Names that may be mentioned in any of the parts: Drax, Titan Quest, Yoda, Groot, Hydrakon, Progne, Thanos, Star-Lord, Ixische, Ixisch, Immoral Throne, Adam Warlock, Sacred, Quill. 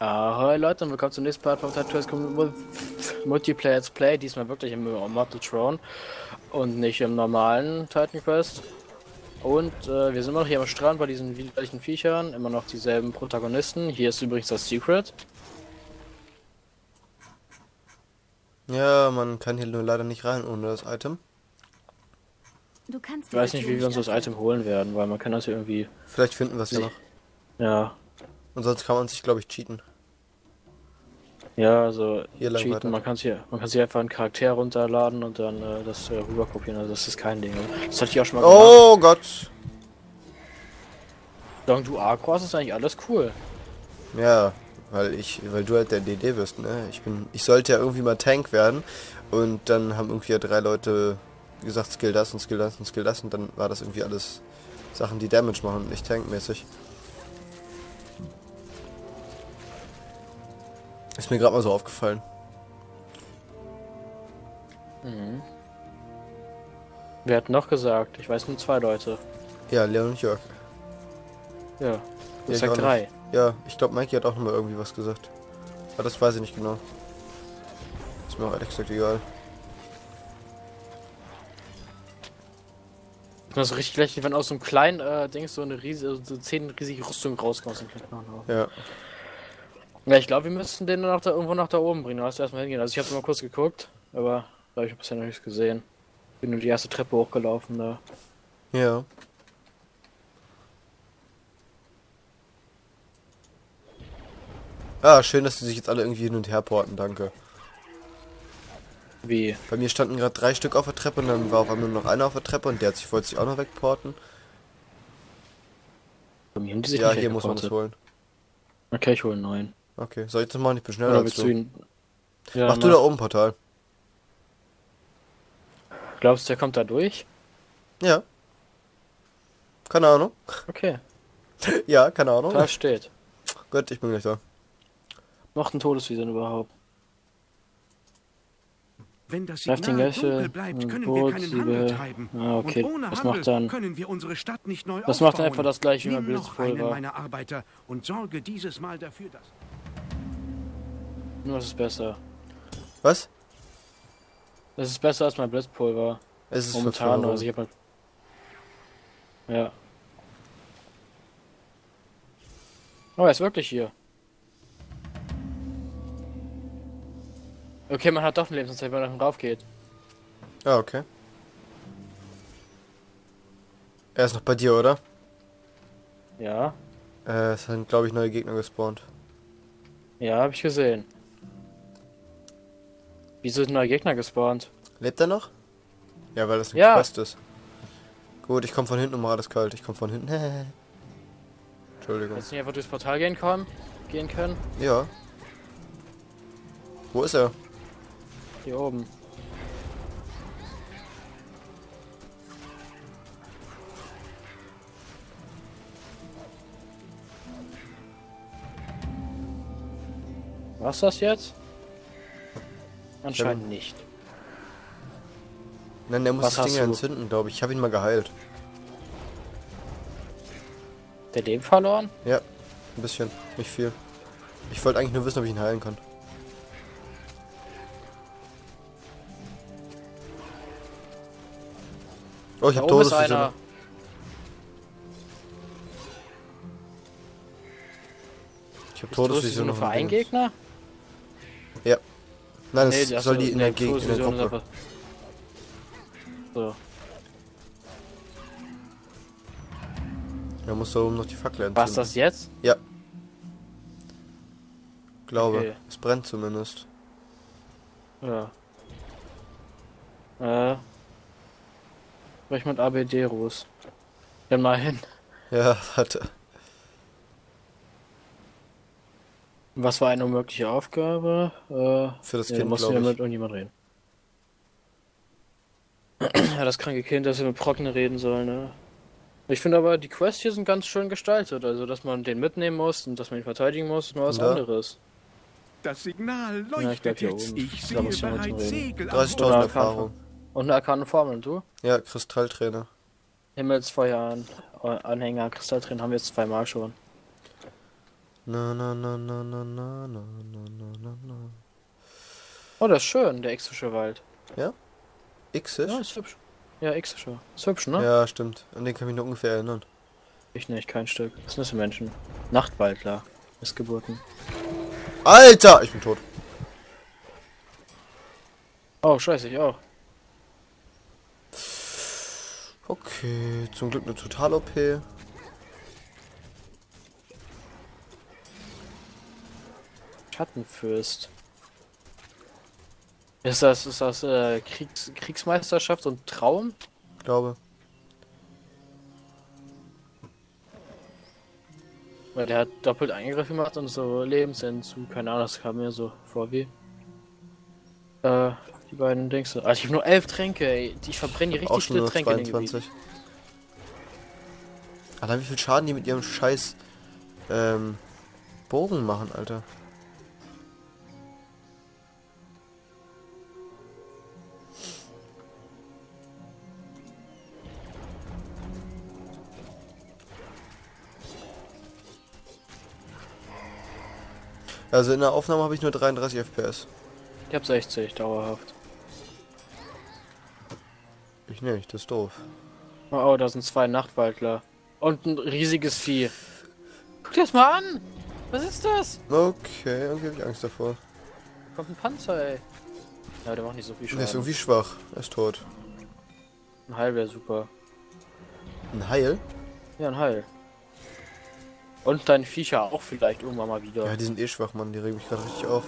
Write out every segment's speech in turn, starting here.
Ahoi Leute und willkommen zum nächsten Part von Titan Quest Multiplayer Let's Play, diesmal wirklich im Immoral Throne und nicht im normalen Titan Quest. Und wir sind immer noch hier am Strand bei diesen widerlichen Viechern, immer noch dieselben Protagonisten. Hier ist übrigens das Sacred. Ja, man kann hier nur leider nicht rein ohne das Item. Du kannst, ich weiß nicht, wie wir uns das Item holen werden, weil man kann das hier irgendwie... Vielleicht finden wir es ja noch. Ja. Und sonst kann man sich, glaube ich, cheaten. Ja, also hier cheaten, weiter. man kann sich einfach einen Charakter runterladen und dann das rüberkopieren, also das ist kein Ding. Das hatte ich auch schon mal gemacht. Oh Gott! Solange du Arcross ist eigentlich alles cool. Ja, weil du halt der DD bist, ne? Ich sollte ja irgendwie mal Tank werden und dann haben irgendwie ja drei Leute gesagt, Skill das und Skill das und Skill das und dann war das irgendwie alles Sachen, die Damage machen und nicht tankmäßig. Ist mir gerade mal so aufgefallen. Mhm. Wer hat noch gesagt? Ich weiß nur zwei Leute. Ja, Leon und Jörg. Ja, ich sag drei. Ja, ich glaube, Mikey hat auch nochmal irgendwie was gesagt. Aber das weiß ich nicht genau. Ist mir auch ehrlich gesagt egal. Das ist richtig lächerlich, wenn aus so einem kleinen Ding so eine riesige, so 10 riesige Rüstung rauskommt. Ja. Ja, ich glaube, wir müssten den noch da irgendwo nach da oben bringen. Du hast erstmal hingehen. Also ich habe mal kurz geguckt, aber glaube ich habe bisher noch nichts gesehen. Bin nur die erste Treppe hochgelaufen da. Ja. Ah, schön, dass die sich jetzt alle irgendwie hin und her porten, danke. Wie? Bei mir standen gerade 3 Stück auf der Treppe und dann war auf einmal nur noch einer auf der Treppe und der wollte sich auch noch wegporten. Bei mir haben die sich ja, nicht hier muss man das holen. Okay, ich hole einen neuen. Okay, soll ich das machen? Ich bin schneller als du. Ja, mach du da oben Portal. Glaubst du, der kommt da durch? Ja. Keine Ahnung. Okay. Ja, keine Ahnung. Da steht. Gut, ich bin gleich da. Macht ein Todesvision überhaupt. Wenn das Signal dunkel bleibt, können wir keinen Handel treiben. Ah, okay. Und ohne Handel können wir unsere Stadt nicht neu aufbauen. Das macht einfach das gleiche, wie mein Bild voll war. Meine Arbeiter und sorge dieses Mal dafür, dass... Nur es ist besser. Was? Es ist besser als mein Blitzpulver. Es ist momentan, also ich hab mal... Ja. Oh, er ist wirklich hier. Okay, man hat doch ein Lebenszeit, wenn man drauf geht. Ah, okay. Er ist noch bei dir, oder? Ja. Es sind, glaube ich, neue Gegner gespawnt. Ja, habe ich gesehen. Wieso sind neue Gegner gespawnt? Lebt er noch? Ja, weil das ein Quest ist. Gut, ich komme von hinten, um alles kalt. Ich komme von hinten. Entschuldigung. Kannst du nicht einfach durchs Portal gehen können? Ja. Wo ist er? Hier oben. Was das jetzt? Anscheinend nicht. Nein, der muss das Ding entzünden, glaube ich. Ich habe ihn mal geheilt. Der dem verloren? Ja, ein bisschen, nicht viel. Ich wollte eigentlich nur wissen, ob ich ihn heilen kann. Oh, ich hab Todesvision. Ich hab Todesvision noch. Ist das nur für einen Gegner? Ja. Nein, das soll die in der Gegend, in der Gruppe. So. Er muss da oben noch die Fackel entzünden. War's das jetzt? Ja. Glaube. Okay. Es brennt zumindest. Ja. Sprech mit ABD Ruß. Ja, mal hin. Ja, warte. Was war eine unmögliche Aufgabe? Für das Kind, musst du ja mit irgendjemand reden. Ja, das kranke Kind, dass wir mit Progne reden sollen, ne? Ich finde aber, die Quests hier sind ganz schön gestaltet. Also, dass man den mitnehmen muss und dass man ihn verteidigen muss, ist nur was anderes. Das Signal leuchtet jetzt. Ich sehe bereits Segel. 30.000 Erfahrung. Und eine arkane Formel, und du? Ja, Kristallträne. Himmelsfeuer-Anhänger, Kristalltränen haben wir jetzt zweimal schon. Na na na na na na na na na na. Oh, das ist schön, der Ixische Wald. Ja? Ixisch? Ja, ist hübsch. Ja, Ixische. Ist hübsch, ne? Ja, stimmt. An den kann ich mich noch ungefähr erinnern. Ich nicht, kein Stück. Das sind das Menschen. Nachtwaldler. Missgeburten. Alter! Ich bin tot. Oh, scheiße, ich auch. Okay, zum Glück eine Total-OP. Schattenfürst. Ist das Kriegsmeisterschaft und Traum? Ich glaube. Weil der hat doppelt Eingriff gemacht und so Lebensentzug. Keine Ahnung, das kam mir so vor wie. Die beiden Dings. Also ich habe nur 11 Tränke, ey. Ich verbrenne die richtig viele Tränke in den Gebieten. Alter, wie viel Schaden die mit ihrem scheiß Bogen machen, Alter. Also in der Aufnahme habe ich nur 33 FPS. Ich habe 60 dauerhaft. Ich nicht, das ist doof. Oh, da sind zwei Nachtwaldler. Und ein riesiges Vieh. Guck dir das mal an! Was ist das? Okay, irgendwie habe ich Angst davor. Da kommt ein Panzer, ey. Ja, der macht nicht so viel Schaden. Der ist irgendwie schwach. Er ist tot. Ein Heil wäre super. Ein Heil? Ja, ein Heil. Und dein Viecher auch vielleicht irgendwann mal wieder. Ja, die sind eh schwach, Mann. Die regen mich gerade richtig auf.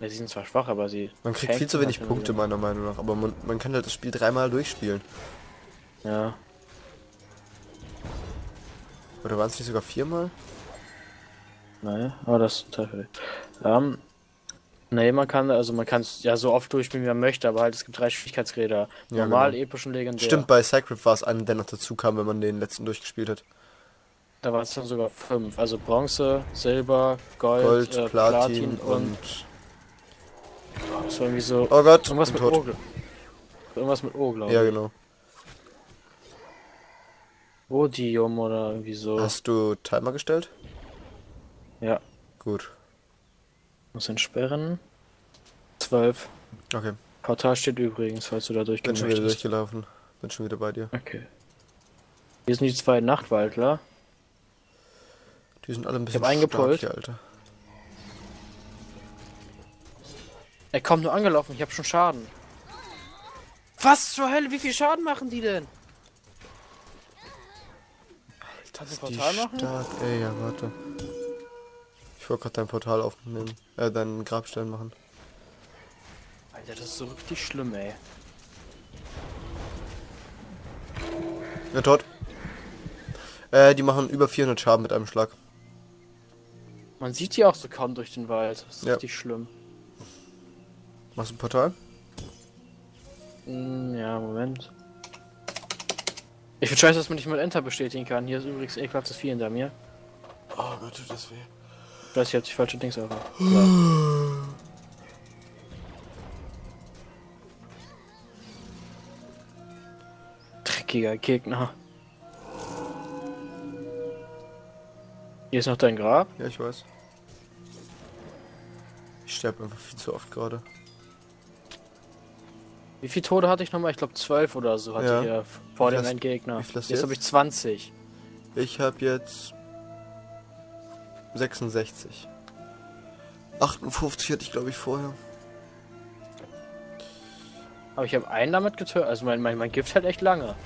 Ja, sie sind zwar schwach, aber sie... Man kriegt viel zu wenig Punkte, meiner Meinung nach. Aber man kann halt das Spiel dreimal durchspielen. Ja. Oder waren es nicht sogar viermal? Naja, aber das ist total viel. Nee, man kann es ja so oft durchspielen, wie man möchte, aber halt, es gibt drei Schwierigkeitsräder. Ja, normal, genau. Episch und legendär. Stimmt, bei Sacred war es einer, der noch dazu kam, wenn man den letzten durchgespielt hat. Da waren es dann sogar 5. Also Bronze, Silber, Gold Platin und... Das war irgendwie so... Oh Gott, irgendwas mit O. Irgendwas mit O, glaube ich. Ja, genau. Odium oder irgendwie so. Hast du Timer gestellt? Ja. Gut. Muss entsperren. 12. Okay. Portal steht übrigens, falls du da durchgehen möchtest. Bin schon wieder durchgelaufen. Bin schon wieder bei dir. Okay. Hier sind die zwei Nachtwaldler. Die sind alle ein bisschen stark hier, Alter. Er kommt nur angelaufen, ich hab schon Schaden. Was zur Hölle, wie viel Schaden machen die denn? Kannst du Portal machen? Stark, ey, ja, warte. Ich wollte gerade dein Portal aufnehmen, deinen Grabstein machen. Alter, das ist so richtig schlimm, ey. Ja, tot. Die machen über 400 Schaden mit einem Schlag. Man sieht die auch so kaum durch den Wald. Das ist richtig schlimm. Machst du ein Portal? Ja, Moment. Ich finde scheiße, dass man nicht mal Enter bestätigen kann. Hier ist übrigens ekelhaftes Vieh hinter mir. Oh Gott, tut das weh. Ich weiß, ich hab die falsche Dings erfahren. Dreckiger Gegner. Hier ist noch dein Grab? Ja, ich weiß. Ich sterbe einfach viel zu oft gerade. Wie viele Tode hatte ich nochmal? Ich glaube 12 oder so hatte ich ja vor dem Endgegner. Jetzt habe ich 20. Ich habe jetzt 66. 58 hatte ich glaube ich vorher. Aber ich habe einen damit getötet. Also mein Gift hält echt lange.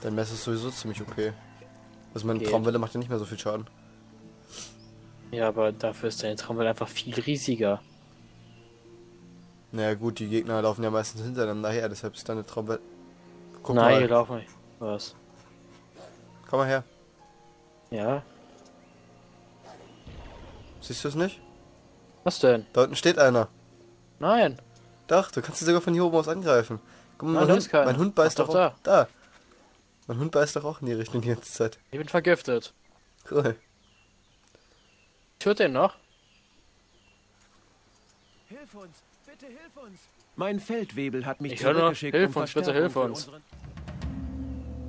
Dein Messer ist sowieso ziemlich okay. Also meine Traumwelle macht ja nicht mehr so viel Schaden. Ja, aber dafür ist deine Traumwelle einfach viel riesiger. Naja gut, die Gegner laufen ja meistens hintereinander her, deshalb ist deine Traumwelle... Guck mal. Nein, die laufen nicht. Was? Komm mal her. Ja. Siehst du es nicht? Was denn? Da unten steht einer. Nein. Doch, du kannst ihn sogar von hier oben aus angreifen. Guck mal, mein Hund beißt doch da. Da. Mein Hund beißt doch auch in die Richtung die ganze Zeit. Ich bin vergiftet. Cool. Tut den noch? Hilf uns, bitte hilf uns. Mein Feldwebel hat mich zurückgeschickt. Hilf uns, bitte hilf uns.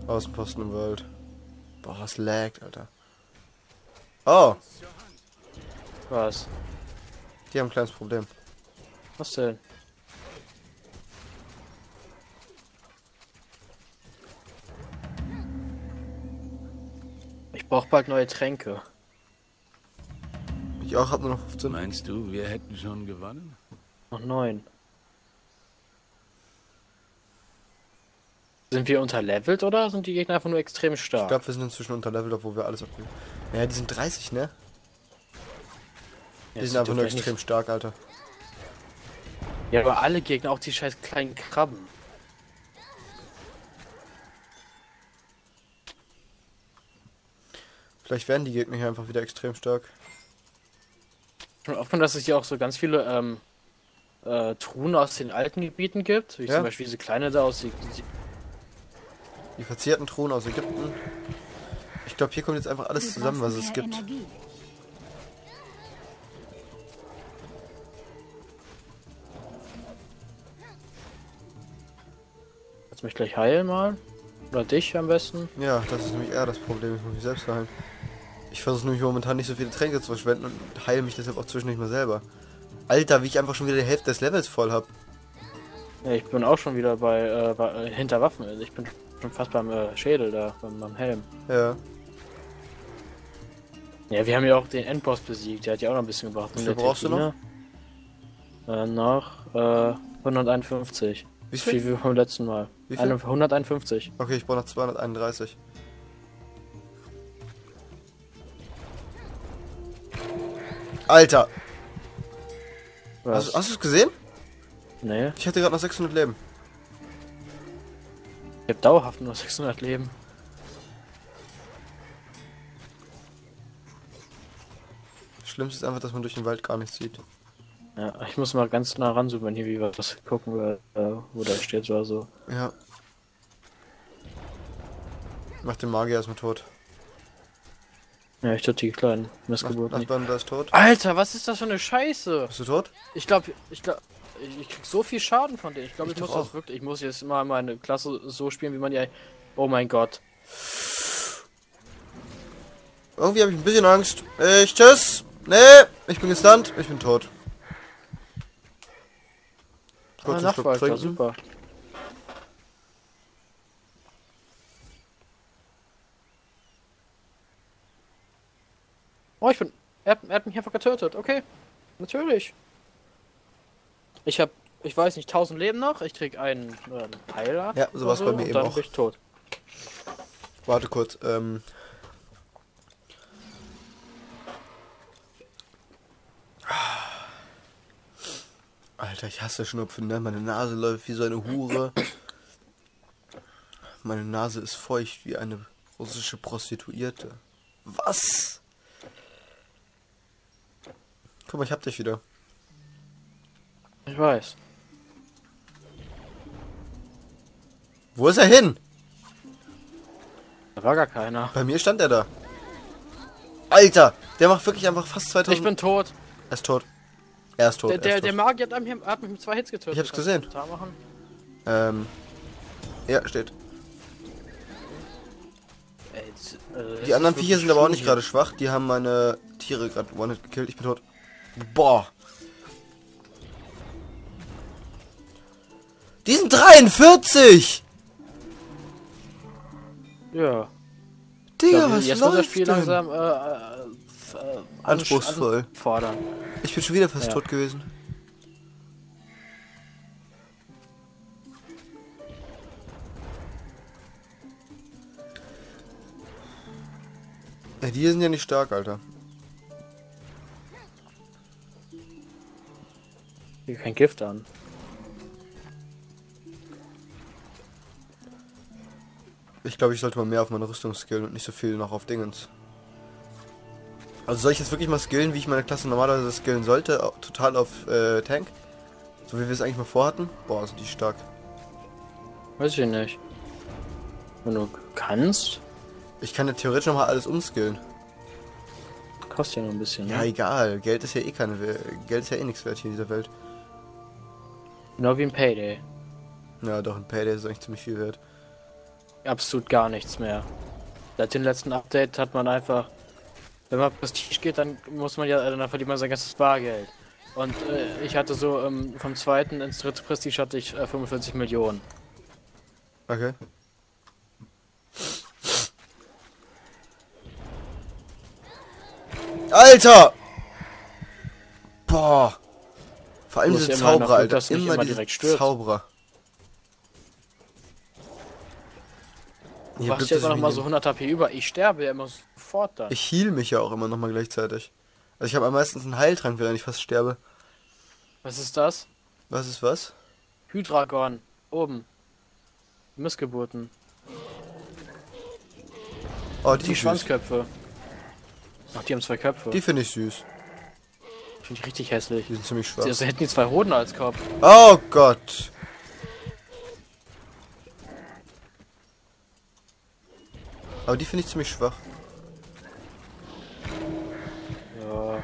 Außenposten im Wald. Boah, es laggt, Alter. Oh! Was? Die haben ein kleines Problem. Was denn? Ich brauche bald neue Tränke. Ich auch, hab nur noch 15. Meinst du, wir hätten schon gewonnen? Noch 9. Sind wir unterlevelt oder sind die Gegner einfach nur extrem stark? Ich glaube, wir sind inzwischen unterlevelt, obwohl wir alles abgeben. Ja, die sind 30, ne? Die sind einfach nur extrem stark, Alter. Ja, aber alle Gegner, auch die scheiß kleinen Krabben. Vielleicht werden die Gegner hier einfach wieder extrem stark. Und offen, dass es hier auch so ganz viele Truhen aus den alten Gebieten gibt. Wie ja. Zum Beispiel diese kleine da aus die verzierten Truhen aus Ägypten. Ich glaube, hier kommt jetzt einfach alles zusammen, was es gibt. Energie. Lass mich gleich heilen mal. Oder dich am besten. Ja, das ist nämlich eher das Problem. Ich muss mich selbst heilen. Ich versuche nämlich momentan nicht so viele Tränke zu verschwenden und heile mich deshalb auch zwischendurch mal selber. Alter, wie ich einfach schon wieder die Hälfte des Levels voll habe. Ja, ich bin auch schon wieder bei, hinter Waffen. Ich bin schon fast beim Schädel da, beim Helm. Ja. Ja, wir haben ja auch den Endboss besiegt, der hat ja auch noch ein bisschen gebracht. Wie viel brauchst Techine du noch? Noch 151. Wie viel wie beim letzten Mal? Wie viel? 151. Okay, ich brauche noch 231. Alter! Was? Hast du es gesehen? Nee. Ich hatte gerade noch 600 Leben. Ich hab dauerhaft nur 600 Leben. Das Schlimmste ist einfach, dass man durch den Wald gar nichts sieht. Ja, ich muss mal ganz nah ranzoomen, hier wie wir was gucken, wo da steht oder so. Ja. Mach den Magier erstmal tot. Ja, ich töte die kleinen Missgeburten. Nachbarn, der ist tot. Alter, was ist das für eine Scheiße? Bist du tot? Ich krieg so viel Schaden von denen. Ich glaube, ich muss jetzt mal meine Klasse so spielen, wie man ja. Oh mein Gott. Irgendwie habe ich ein bisschen Angst. Tschüss. Nee, ich bin gestunt. Ich bin tot. Kurz einen Schluck trinken. Super. Oh, er hat mich einfach getötet. Okay, natürlich. Ich weiß nicht, 1000 Leben noch. Ich krieg einen Pfeiler. Ja, sowas so, bei mir eben auch. Dann bin ich tot. Warte kurz. Alter, ich hasse Schnupfen, ne? Meine Nase läuft wie so eine Hure. Meine Nase ist feucht wie eine russische Prostituierte. Was? Guck mal, ich hab dich wieder. Ich weiß. Wo ist er hin? Da war gar keiner. Bei mir stand er da. Alter, der macht wirklich einfach fast 2000... Ich bin tot. Er ist tot. Er ist tot. Der Magier hat mich mit 2 Hits getötet. Ich hab's gesehen. Ja, steht. Die anderen Viecher sind aber auch nicht gerade schwach. Die haben meine Tiere gerade one-hit gekillt. Ich bin tot. Boah. Die sind 43! Ja. Digga, was jetzt läuft das Spiel denn? Langsam anspruchsvoll. Anfordern. Ich bin schon wieder fast tot gewesen. Ja, die sind ja nicht stark, Alter. Hier kein Gift an. Ich glaube, ich sollte mal mehr auf meine Rüstung skillen und nicht so viel noch auf Dingens. Also soll ich jetzt wirklich mal skillen, wie ich meine Klasse normalerweise skillen sollte? Total auf Tank? So wie wir es eigentlich mal vorhatten? Boah, sind die stark. Weiß ich nicht. Wenn du kannst? Ich kann ja theoretisch nochmal alles umskillen. Kostet ja noch ein bisschen, ne? Ja, egal. Geld ist ja eh Geld ist ja eh nichts wert hier in dieser Welt. Genau wie ein Payday. Ja, doch, ein Payday ist eigentlich ziemlich viel wert. Absolut gar nichts mehr. Seit dem letzten Update hat man einfach, wenn man Prestige geht, dann muss man ja, dann verdient man sein ganzes Bargeld. Und ich hatte so vom zweiten ins dritte Prestige hatte ich 45 Millionen. Okay. Alter! Boah! Vor allem diese Zauberer, Alter. Gut, dass immer, immer direkt stürzt. Zauberer. Du machst jetzt auch nochmal so 100 HP über. Ich sterbe ja immer sofort dann. Ich heal mich ja auch immer nochmal gleichzeitig. Also ich habe am meisten einen Heiltrank, wenn ich fast sterbe. Was ist das? Was ist was? Hydrakon. Oben. Missgeburten. Oh, die Schwanzköpfe. Ach, die haben zwei Köpfe. Die finde ich süß. Finde ich richtig hässlich. Die sind ziemlich schwach. Sie hätten die zwei Hoden als Kopf. Oh Gott. Aber die finde ich ziemlich schwach. Ja.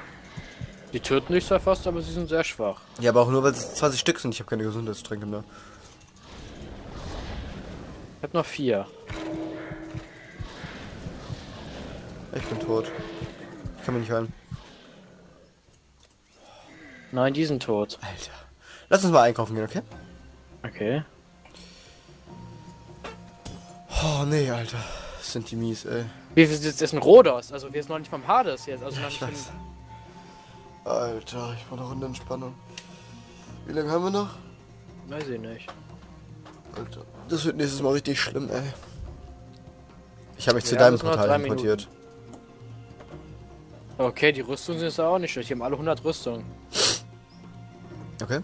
Die töten nicht so fast, aber sie sind sehr schwach. Ja, aber auch nur, weil es 20 Stück sind. Ich habe keine Gesundheitstränke mehr. Ich habe noch 4. Ich bin tot. Ich kann mich nicht heilen. Nein, die sind tot. Alter. Lass uns mal einkaufen gehen, okay? Okay. Oh, nee, Alter. Das sind die mies, ey. Wie, wir sind jetzt in Rhodos. Also, wir sind noch nicht beim Hades jetzt. Also, ja, ich weiß. Alter, ich brauche eine Runde Entspannung. Wie lange haben wir noch? Weiß ich nicht. Alter. Das wird nächstes Mal richtig schlimm, ey. Ich habe mich zu deinem Portal importiert. Okay, die Rüstungen sind auch nicht schlecht. Die haben alle 100 Rüstungen. Okay.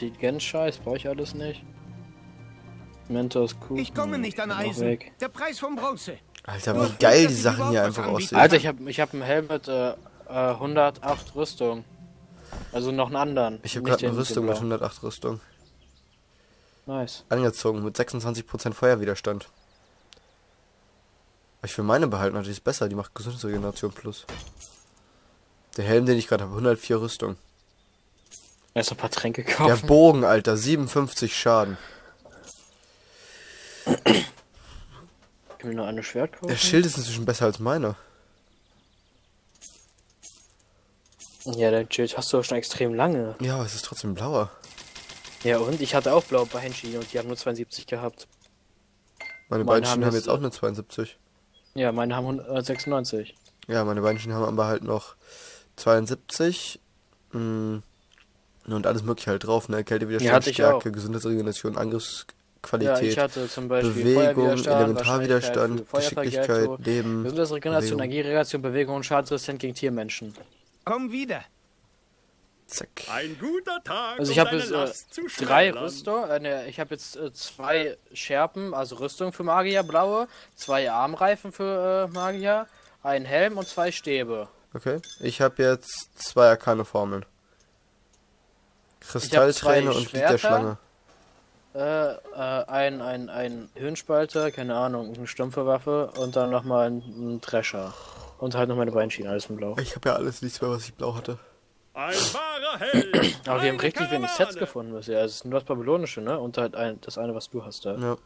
Die Gen-Scheiß brauche ich alles nicht. Mentos, cool. Ich komme nicht an Eisen. Der Preis vom Bronze. Alter, wie geil die Sachen hier einfach aussehen. Alter, ich hab einen Helm mit 108 Rüstung. Also noch einen anderen. Ich habe gerade eine Rüstung mit 108 Rüstung. Nice. Angezogen mit 26% Feuerwiderstand. Ich will meine behalten, also die ist besser, die macht Gesundheitsregeneration plus. Der Helm, den ich gerade habe, 104 Rüstung. Erst ein paar Tränke kaufen. Der Bogen, Alter, 57 Schaden. Ich will nur eine Schwert kaufen. Der Schild ist inzwischen besser als meiner. Ja, dein Schild hast du auch schon extrem lange. Ja, aber es ist trotzdem blauer. Ja, und ich hatte auch blaue Beinschienen und die haben nur 72 gehabt. Meine Beinschienen haben jetzt auch nur 72. Ja, meine haben 96. Ja, meine Beinschienen haben aber halt noch 72. Und alles mögliche halt drauf, ne? Kältewiderstand, ja, Stärke, Gesundheitsregeneration, Angriffs... Qualität, ja, ich hatte zum Beispiel Bewegung, Elementarwiderstand, Geschicklichkeit, Leben, Gesundheitsregeneration, Energieregulation, Bewegung und Schadensresistent gegen Tiermenschen. Komm wieder. Zack. Ein guter Tag. Also ich habe jetzt 3 Rüstung, ich habe jetzt 2 Schärpen, also Rüstung für Magier, blaue, 2 Armreifen für Magier, einen Helm und 2 Stäbe. Okay, ich habe jetzt 2 Arkane Formeln. Kristallträne und Lied der Schlange. Ein Hirnspalter, keine Ahnung, eine stumpfe Waffe und dann nochmal ein Drescher. Und halt noch meine Beinschienen, alles in blau. Ich habe ja alles nichts mehr, was ich blau hatte. Ein wahrer Held! Aber wir haben richtig wenig Sets gefunden bisher. Also es ist nur das Babylonische, ne? Und halt das eine, was du hast da. Ja.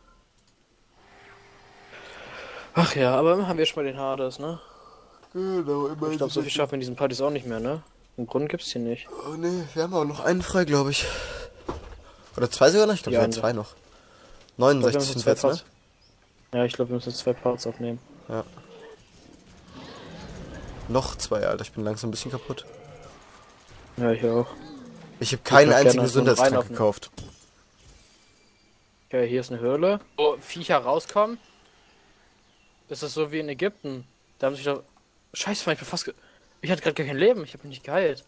Ach ja, aber haben wir schon mal den Hades, ne? Genau, immer. Ich glaube, so viel schaffen wir in diesen Partys auch nicht mehr, ne? Im Grunde gibt's hier nicht. Oh ne, wir haben auch noch einen frei, glaube ich. Oder 2 sogar noch? Ich glaube, wir haben 2 noch. 69 sind jetzt, ne? Ja, ich glaube, wir müssen jetzt 2 Parts aufnehmen. Ja. Noch 2, Alter. Ich bin langsam ein bisschen kaputt. Ja, ich auch. Ich habe keinen einzigen Gesundheitstrank gekauft. Okay, hier ist eine Höhle. Wo Viecher rauskommen. Ist das so wie in Ägypten? Da haben sich doch... Scheiße, ich bin fast... Ich hatte gerade gar kein Leben. Ich habe mich nicht geheilt.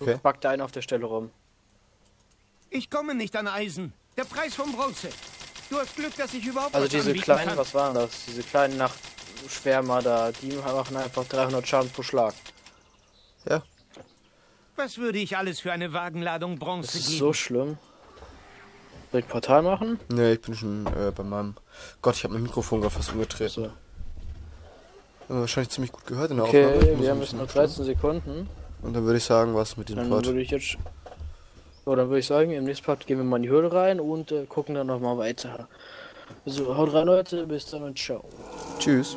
Okay. Du packst da einen auf der Stelle rum. Ich komme nicht an Eisen. Der Preis vom Bronze. Du hast Glück, dass ich überhaupt. Also diese kleinen, was waren das? Diese kleinen Nachtschwärmer da, die machen einfach 300 Schaden pro Schlag. Ja. Was würde ich alles für eine Wagenladung Bronze geben? Das ist so schlimm. Soll ich Portal machen? Ne, ich bin schon bei meinem. Gott, ich habe mein Mikrofon gerade fast umgedreht. So. Wahrscheinlich ziemlich gut gehört in der Aufnahme. Okay, wir haben jetzt noch 13 Sekunden. Und dann würde ich sagen, was mit dem Port. So, dann würde ich sagen, im nächsten Part gehen wir mal in die Höhle rein und gucken dann nochmal weiter. Also haut rein, Leute. Bis dann und ciao. Tschüss.